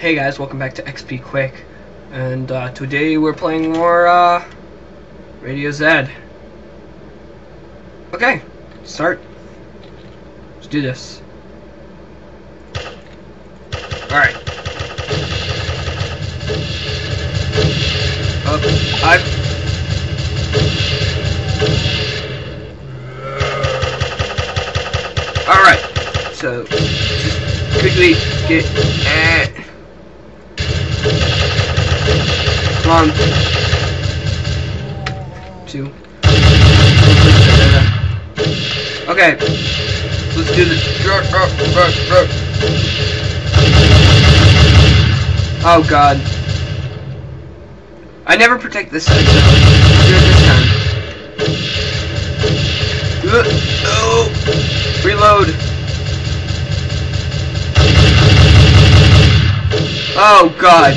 Hey guys, welcome back to XP Quake, and today we're playing more Radio Zed. Okay, start. Let's do this. Alright. Alright, so just quickly get on 2. Okay, let's do this. Oh god, I never protect this side. Do it this time. Oh, reload. Oh god.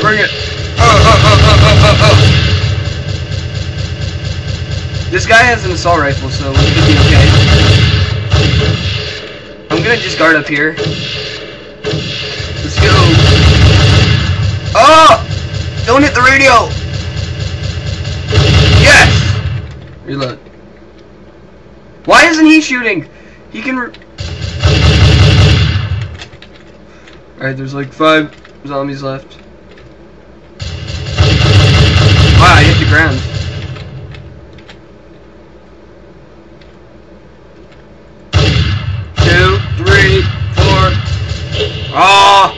Bring it! Oh. This guy has an assault rifle, so we could be okay. I'm gonna just guard up here. Let's go! Oh! Don't hit the radio! Yes! Reload. Why isn't he shooting? He can... Alright, there's like 5 zombies left. Wow, I hit the ground. Two, three, four. Ah!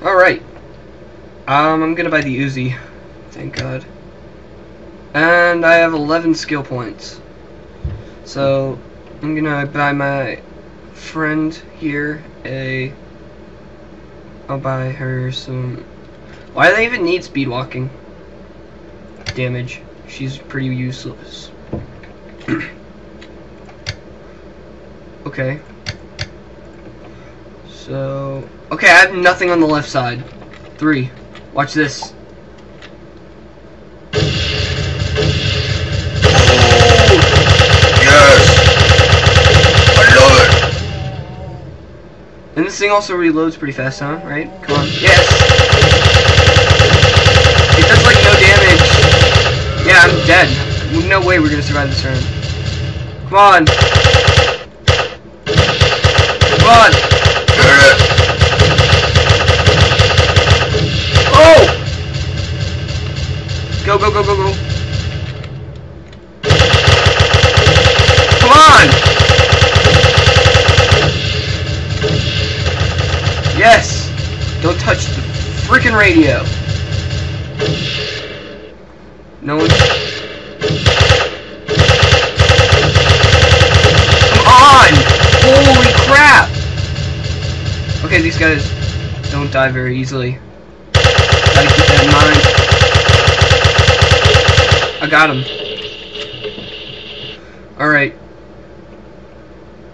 Oh. Alright. I'm gonna buy the Uzi. Thank God. And I have 11 skill points. So, I'm gonna buy my friend here a... I'll buy her some... Why do they even need speed walking? Damage. She's pretty useless. Okay. So... Okay, I have nothing on the left side. 3. Watch this. Yes! I love it! And this thing also reloads pretty fast, huh? Right? Come on. Yes! That's like no damage. Yeah, I'm dead. No way we're gonna survive this round. Come on. Come on. Oh! Go, go, go, go, go. Come on! Yes! Don't touch the freaking radio. No one. Come on! Holy crap! Okay, these guys don't die very easily. Gotta keep that in mind. I got him. Alright.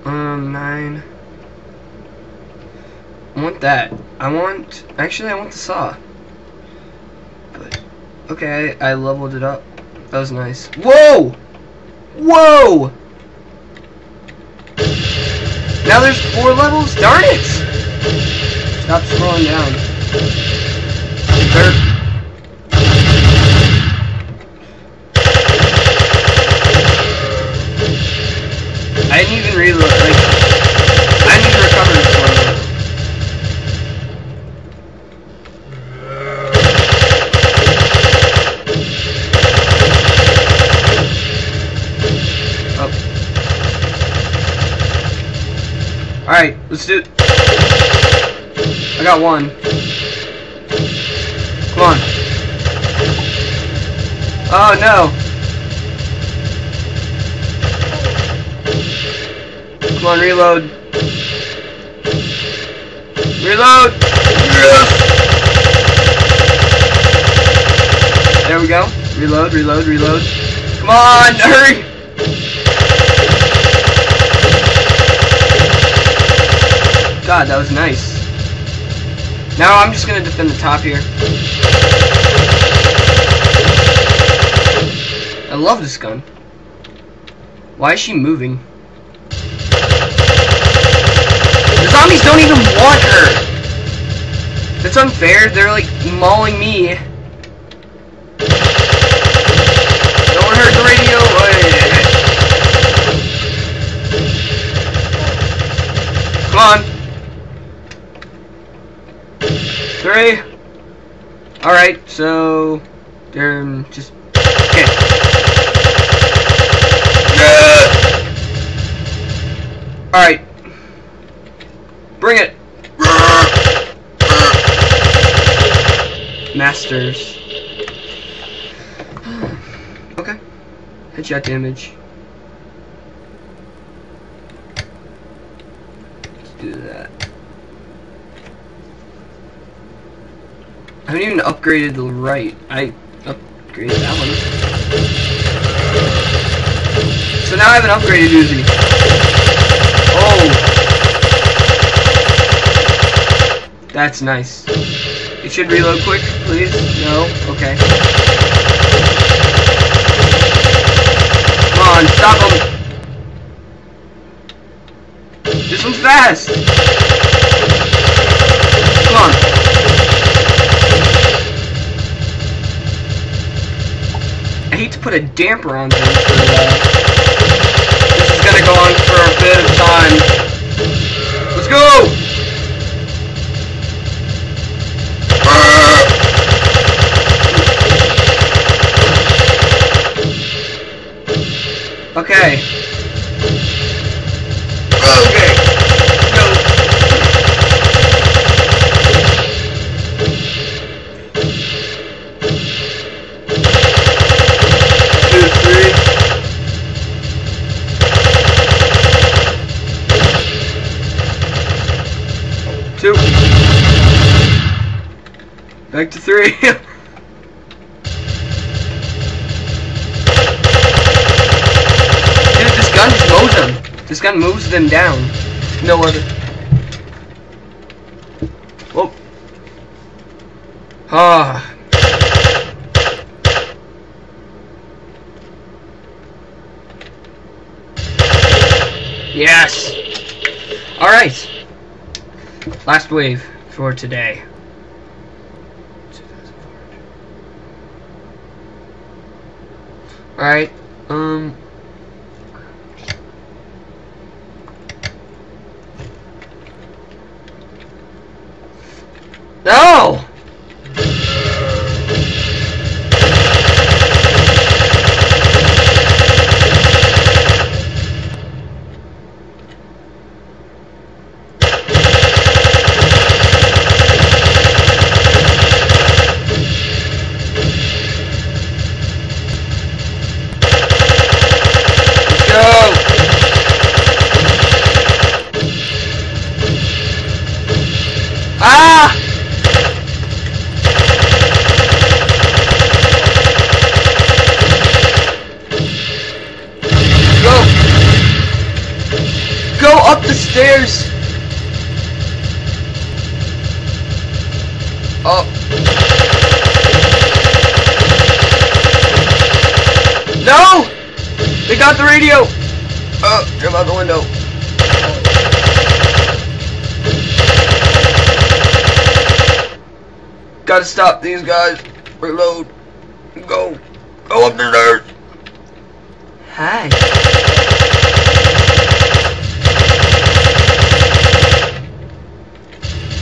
9. I want that. I want the saw. Okay, I leveled it up. That was nice. Whoa! Whoa! Now there's 4 levels? Darn it! Stop scrolling down. I didn't even reload. I didn't even recover this one. Alright, let's do it. I got 1. Come on. Oh no. Come on, reload. Reload! Yes! There we go. Reload, reload, reload. Come on, hurry! God, that was nice. Now I'm just gonna defend the top here. I love this gun. Why is she moving? There's zombies don't even want her. That's unfair. They're like mauling me. Don't hurt the radio. Come on. 3. All right. So they're just. Alright. Bring it! Masters. Okay. Headshot damage. Let's do that. I haven't even upgraded the right. I upgraded that one. So now I have an upgraded Uzi. Oh. That's nice. It should reload quick, please. No? Okay. Come on, stop him! This one's fast! Come on. I hate to put a damper on things, but this is gonna go on for a bit of time. Let's go! Okay. Okay. No. Two. Back to 3. Dude, this gun just mows them. This gun moves them down. No other. Whoa. Ah. Yes. All right. Last wave for today. Alright, No! Stairs. Up. No! They got the radio! Oh, jump out the window. Gotta stop these guys. Reload. Go. Go up the stairs. Hi.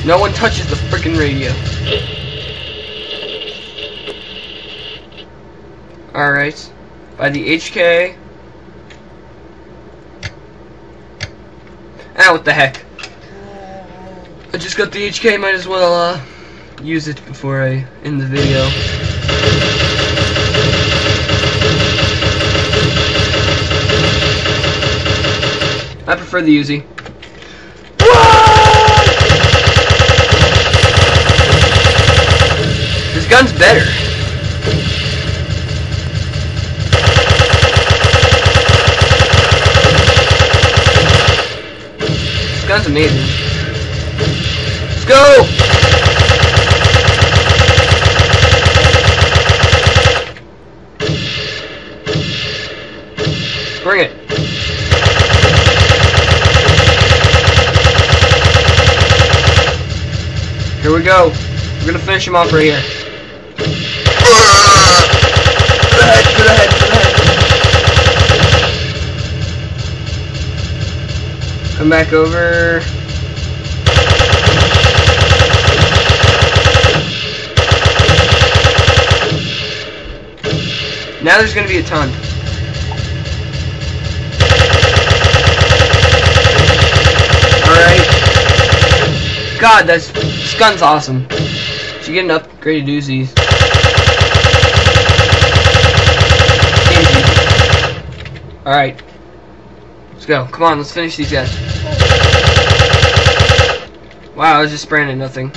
No one touches the frickin' radio. Alright. By the HK. Ah, what the heck. I just got the HK, might as well use it before I end the video. I prefer the Uzi. Gun's better. This gun's amazing. Let's go! Bring it. Here we go. We're gonna finish him off right here. To the head, to the head, to the head. Come back over. Now there's gonna be a ton. Alright. God, that's, this gun's awesome. Should get an upgraded Uzi's. Alright. Let's go. Come on, let's finish these guys. Wow, I was just spraying at nothing.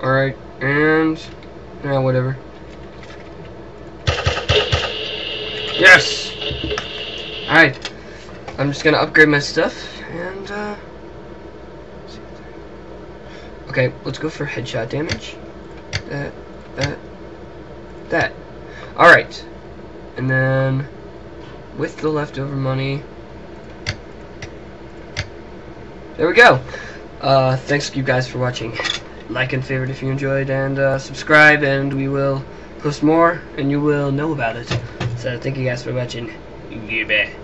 Alright, and... yeah, whatever. Yes! Alright. I'm just gonna upgrade my stuff, and, okay, let's go for headshot damage. That. Alright. And then, with the leftover money... there we go! Thanks you guys for watching. Like and favorite if you enjoyed, and subscribe, and we will post more, and you will know about it. So thank you guys for watching. Goodbye.